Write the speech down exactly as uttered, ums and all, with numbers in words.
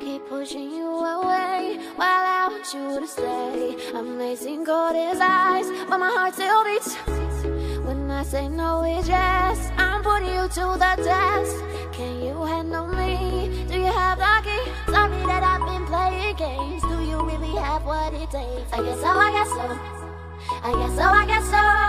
Keep pushing you away while I want you to stay. I'm lacing gold his eyes, but my heart still beats. When I say no, it's yes. I'm putting you to the test. Can you handle me? Do you have the key? Sorry that I've been playing games. Do you really have what it takes? I guess so, I guess so. I guess so, I guess so.